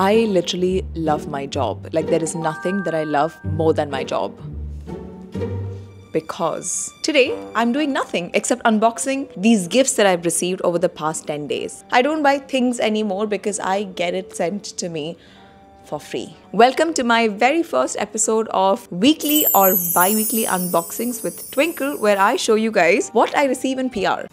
I literally love my job. Like, there is nothing that I love more than my job. Because today I'm doing nothing except unboxing these gifts that I've received over the past 10 days. I don't buy things anymore because I get it sent to me for free. Welcome to my very first episode of weekly or bi-weekly unboxings with Twinkle, where I show you guys what I receive in PR.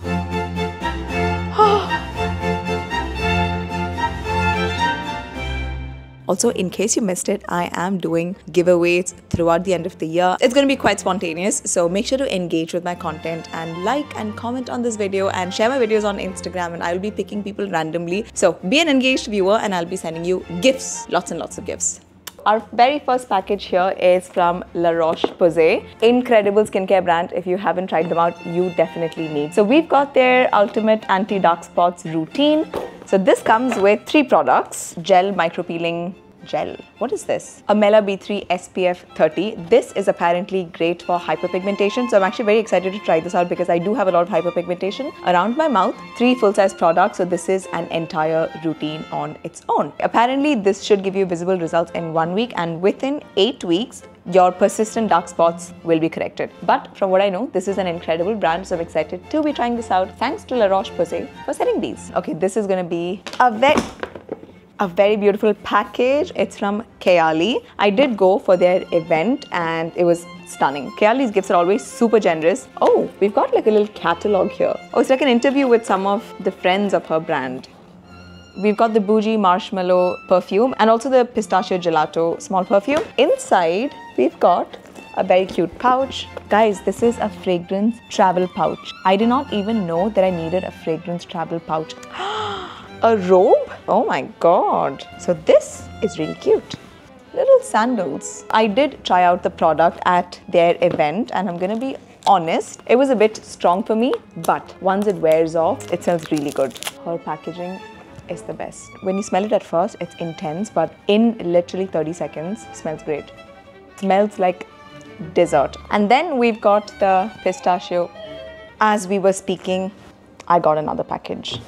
Also, in case you missed it, I am doing giveaways throughout the end of the year. It's going to be quite spontaneous, so make sure to engage with my content and like and comment on this video and share my videos on Instagram, and I will be picking people randomly. So be an engaged viewer and I'll be sending you gifts, lots and lots of gifts. Our very first package here is from La Roche-Posay. Incredible skincare brand. If you haven't tried them out, you definitely need. So we've got their Ultimate Anti-Dark Spots Routine. So this comes with 3 products. Gel Micropeeling Gel. What is this? A Mela B3 SPF 30. This is apparently great for hyperpigmentation. So I'm actually very excited to try this out because I do have a lot of hyperpigmentation around my mouth. 3 full-size products. So this is an entire routine on its own. Apparently, this should give you visible results in 1 week, and within 8 weeks, your persistent dark spots will be corrected. But from what I know, this is an incredible brand, so I'm excited to be trying this out. Thanks to La Roche-Posay for sending these. Okay, this is gonna be a very beautiful package. It's from Kayali. I did go for their event and it was stunning. Kayali's gifts are always super generous. Oh, we've got like a little catalog here. Oh, it's like an interview with some of the friends of her brand. We've got the Boujee Marshmallow perfume and also the Pistachio Gelato small perfume. Inside, we've got a very cute pouch. Guys, this is a fragrance travel pouch. I did not even know that I needed a fragrance travel pouch. A robe? Oh my god. So this is really cute. Little sandals. I did try out the product at their event and I'm gonna be honest, it was a bit strong for me, but once it wears off, it smells really good. Her packaging is the best. When you smell it at first, it's intense, but in literally 30 seconds, it smells great. It smells like dessert. And then we've got the pistachio. As we were speaking, I got another package.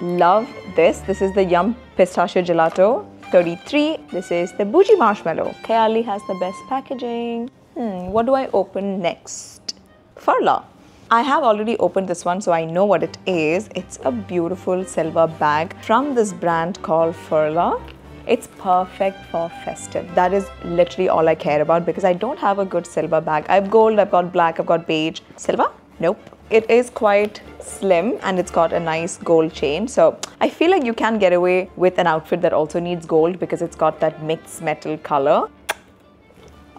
Love this. This is the Yum Pistachio Gelato 33. This is the Boujee Marshmallow. Kayali has the best packaging. What do I open next? Furla. I have already opened this one, so I know what it is. It's a beautiful silver bag from this brand called Furla. It's perfect for festive. That is literally all I care about because I don't have a good silver bag. I have gold, I've got black, I've got beige. Silver? Nope. It is quite slim and it's got a nice gold chain. So I feel like you can get away with an outfit that also needs gold because it's got that mixed metal color.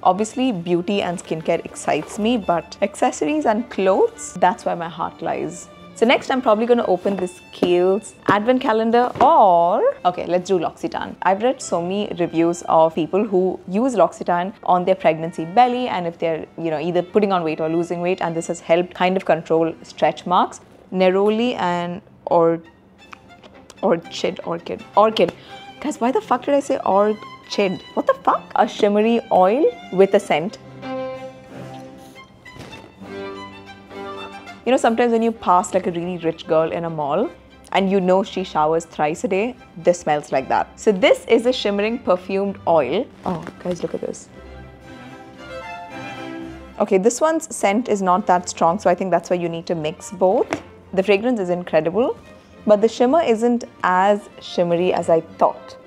Obviously, beauty and skincare excites me, but accessories and clothes, that's where my heart lies. So next, I'm probably going to open this Kiehl's Advent Calendar or... Okay, let's do L'Occitane. I've read so many reviews of people who use L'Occitane on their pregnancy belly and if they're, you know, either putting on weight or losing weight, and this has helped kind of control stretch marks. Neroli and Orchid. Guys, why the fuck did I say Orchid? Chid. What the fuck? A shimmery oil with a scent. You know, sometimes when you pass like a really rich girl in a mall and you know she showers thrice a day, this smells like that. So this is a shimmering perfumed oil. Oh, guys, look at this. Okay, this one's scent is not that strong, so I think that's why you need to mix both. The fragrance is incredible, but the shimmer isn't as shimmery as I thought.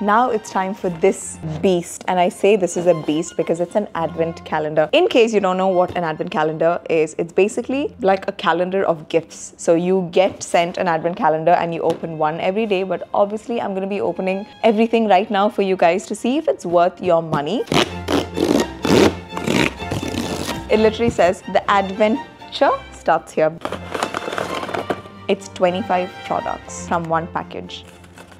Now it's time for this beast, and I say this is a beast because it's an advent calendar. In case you don't know what an advent calendar is, it's basically like a calendar of gifts. So you get sent an advent calendar and you open one every day, but obviously I'm going to be opening everything right now for you guys to see if it's worth your money. It literally says the adventure starts here. It's 25 products from one package.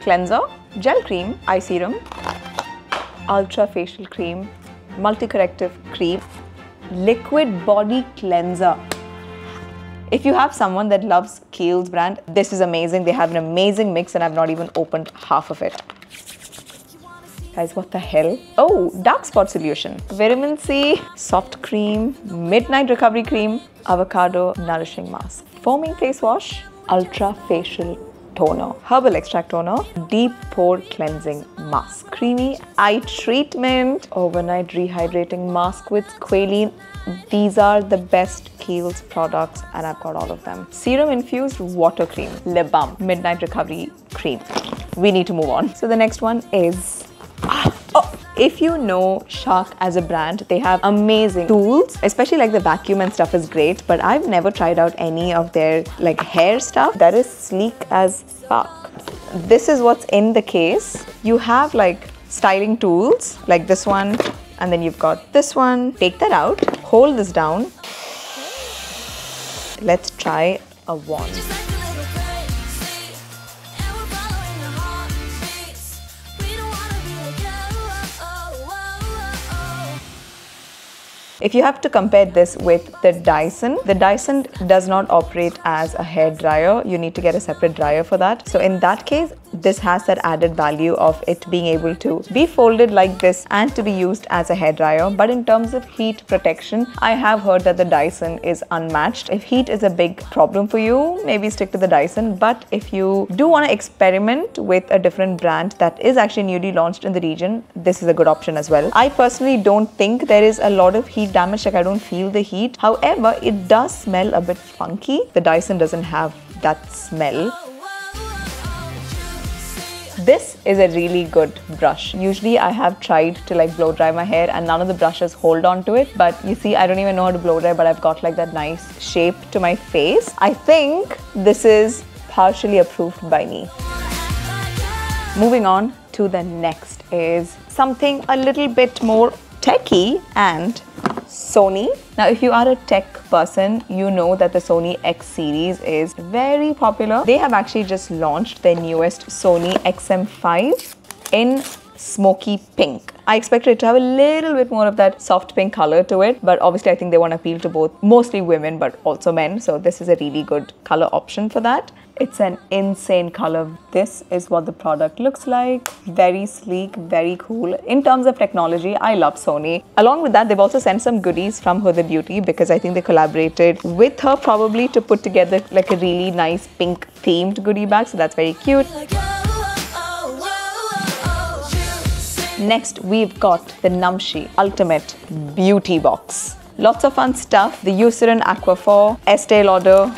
Cleanser, gel cream, eye serum, ultra facial cream, multi-corrective cream, liquid body cleanser. If you have someone that loves Kiehl's brand, this is amazing. They have an amazing mix and I've not even opened half of it. Guys, what the hell? Oh, dark spot solution, vitamin C, soft cream, midnight recovery cream, avocado nourishing mask, foaming face wash, Ultra Facial Toner, Herbal Extract Toner, Deep Pore Cleansing Mask, Creamy Eye Treatment, Overnight Rehydrating Mask with Squalene. These are the best Kiehl's products and I've got all of them. Serum Infused Water Cream, Lip Balm, Midnight Recovery Cream. We need to move on. So the next one is... If you know Shark as a brand, they have amazing tools, especially like the vacuum and stuff is great, but I've never tried out any of their like hair stuff. That is sleek as fuck. This is what's in the case. You have like styling tools like this one, and then you've got this one. Take that out, hold this down. Let's try a wand. If you have to compare this with the Dyson does not operate as a hair dryer. You need to get a separate dryer for that. So in that case, this has that added value of it being able to be folded like this and to be used as a hair dryer. But in terms of heat protection, I have heard that the Dyson is unmatched. If heat is a big problem for you, maybe stick to the Dyson. But if you do want to experiment with a different brand that is actually newly launched in the region, this is a good option as well. I personally don't think there is a lot of heat damage, like I don't feel the heat. However, it does smell a bit funky. The Dyson doesn't have that smell. This is a really good brush. Usually I have tried to like blow dry my hair and none of the brushes hold on to it. But you see, I don't even know how to blow dry, but I've got like that nice shape to my face. I think this is partially approved by me. Moving on to the next is something a little bit more techie and Sony. Now, if you are a tech person, you know that the Sony X series is very popular. They have actually just launched their newest Sony XM5 in smoky pink. I expected it to have a little bit more of that soft pink color to it, but obviously I think they want to appeal to both, mostly women, but also men. So this is a really good color option for that. It's an insane color. This is what the product looks like. Very sleek, very cool. In terms of technology, I love Sony. Along with that, they've also sent some goodies from Huda Beauty because I think they collaborated with her probably to put together like a really nice pink themed goodie bag. So that's very cute. Next, we've got the Namshi Ultimate Beauty Box. Lots of fun stuff. The Eucerin Aquaphor, Estee Lauder,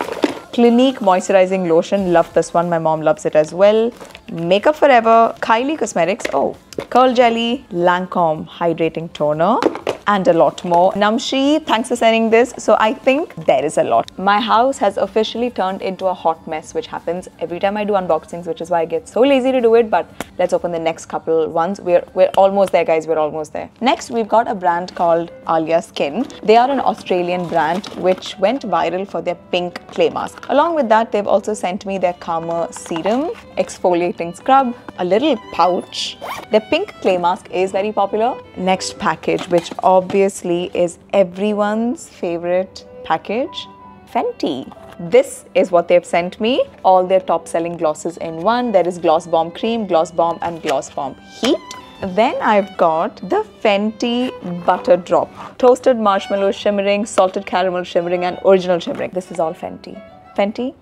Clinique Moisturizing Lotion. Love this one. My mom loves it as well. Make Up For Ever, Kylie Cosmetics. Oh, Curl Jelly, Lancome Hydrating Toner, and a lot more. Namshi, thanks for sending this. So I think there is a lot. My house has officially turned into a hot mess, which happens every time I do unboxings, which is why I get so lazy to do it. But let's open the next couple ones. We're almost there, guys. We're almost there. Next, we've got a brand called Alia Skin. They are an Australian brand which went viral for their pink clay mask. Along with that, they've also sent me their Calmer Serum, Exfoliating Scrub, a little pouch. Their pink clay mask is very popular. Next package, which obviously is everyone's favorite package, Fenty. This is what they've sent me. All their top selling glosses in one. There is Gloss Bomb Cream, Gloss Bomb and Gloss Bomb Heat. Then I've got the Fenty Butter Drop. Toasted marshmallow shimmering, salted caramel shimmering and original shimmering. This is all Fenty. Fenty,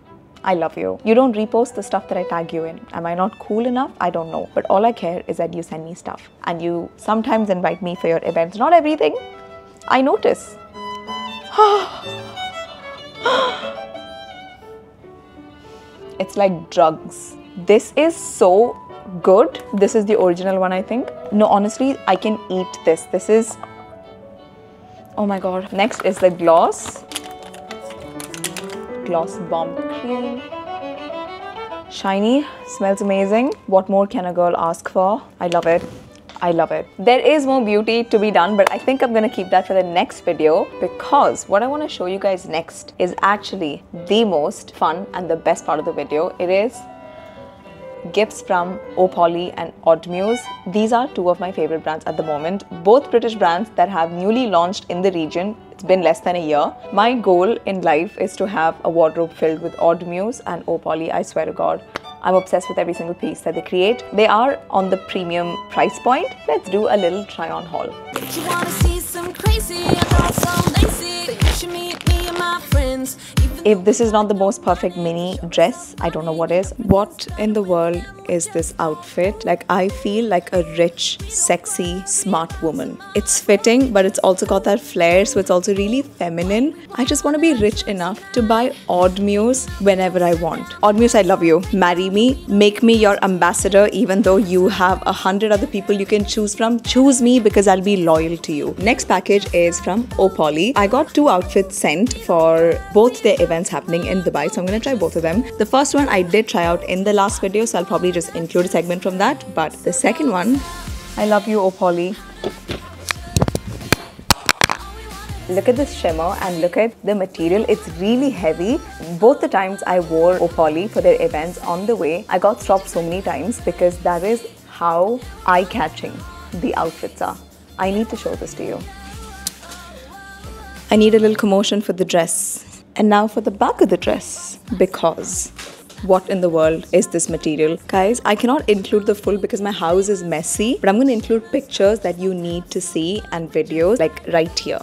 I love you. You don't repost the stuff that I tag you in. Am I not cool enough? I don't know. But all I care is that you send me stuff. And you sometimes invite me for your events. Not everything. I notice. It's like drugs. This is so good. This is the original one, I think. No, honestly, I can eat this. This is... Oh my God. Next is the gloss. Gloss Bomb Cream. Shiny, smells amazing. What more can a girl ask for? I love it. I love it. There is more beauty to be done, but I think I'm gonna keep that for the next video because what I wanna show you guys next is actually the most fun and the best part of the video. It is gifts from Oh Polly and Odd Muse. These are two of my favorite brands at the moment. Both British brands that have newly launched in the region. It's been less than a year. My goal in life is to have a wardrobe filled with Odd Muse and Oh Polly. I swear to God, I'm obsessed with every single piece that they create. They are on the premium price point. Let's do a little try on haul. If you wanna see some crazy, I'm so lazy, but you should meet me and my friends. If this is not the most perfect mini dress, I don't know what is. What in the world is this outfit? Like, I feel like a rich, sexy, smart woman. It's fitting, but it's also got that flair, so it's also really feminine. I just want to be rich enough to buy Odd Muse whenever I want. Odd Muse, I love you. Marry me. Make me your ambassador, even though you have 100 other people you can choose from. Choose me because I'll be loyal to you. Next package is from Oh Polly. I got two outfits sent for both their events happening in Dubai, so I'm gonna try both of them. The first one I did try out in the last video, so I'll probably just include a segment from that. But the second one, I love you, Oh Polly. Look at this shimmer and look at the material. It's really heavy. Both the times I wore Oh Polly for their events on the way, I got stopped so many times because that is how eye-catching the outfits are. I need to show this to you. I need a little commotion for the dress. And now for the back of the dress, because what in the world is this material? Guys, I cannot include the full because my house is messy, but I'm going to include pictures that you need to see and videos, like right here.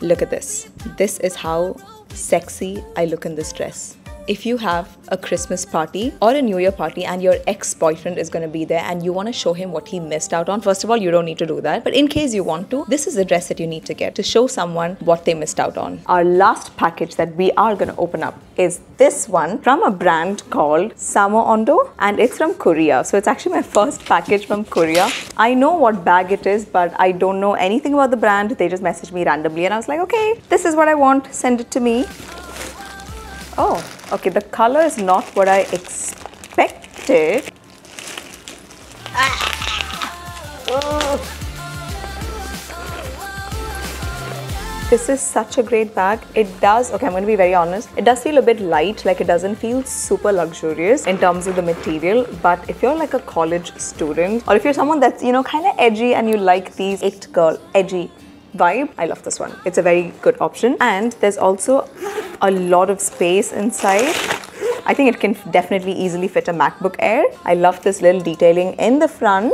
Look at this. This is how sexy I look in this dress. If you have a Christmas party or a New Year party and your ex-boyfriend is going to be there and you want to show him what he missed out on, first of all, you don't need to do that. But in case you want to, this is the dress that you need to get to show someone what they missed out on. Our last package that we are going to open up is this one from a brand called Samo Ondo, and it's from Korea. So it's actually my first package from Korea. I know what bag it is, but I don't know anything about the brand. They just messaged me randomly and I was like, okay, this is what I want. Send it to me. Oh, okay, the color is not what I expected. This is such a great bag. It does, okay, I'm going to be very honest, it does feel a bit light, like it doesn't feel super luxurious in terms of the material. But if you're like a college student, or if you're someone that's, you know, kind of edgy and you like these it girl edgy vibe, I love this one. It's a very good option. And there's also a lot of space inside. I think it can definitely easily fit a MacBook Air. I love this little detailing in the front.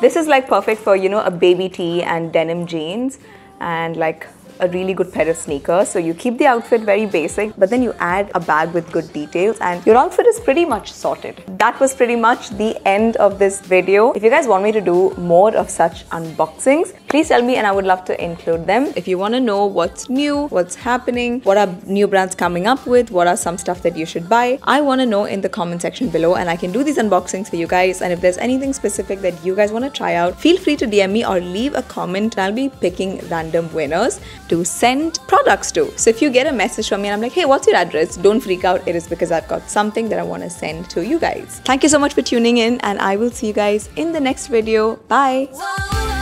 This is like perfect for, you know, a baby tee and denim jeans and like a really good pair of sneakers. So you keep the outfit very basic, but then you add a bag with good details and your outfit is pretty much sorted. That was pretty much the end of this video. If you guys want me to do more of such unboxings, please tell me and I would love to include them. If you want to know what's new, what's happening, what are new brands coming up with, what are some stuff that you should buy, I want to know in the comment section below and I can do these unboxings for you guys. And if there's anything specific that you guys want to try out, feel free to DM me or leave a comment. I'll be picking random winners to send products to. So if you get a message from me and I'm like, hey, what's your address? Don't freak out. It is because I've got something that I want to send to you guys. Thank you so much for tuning in and I will see you guys in the next video. Bye.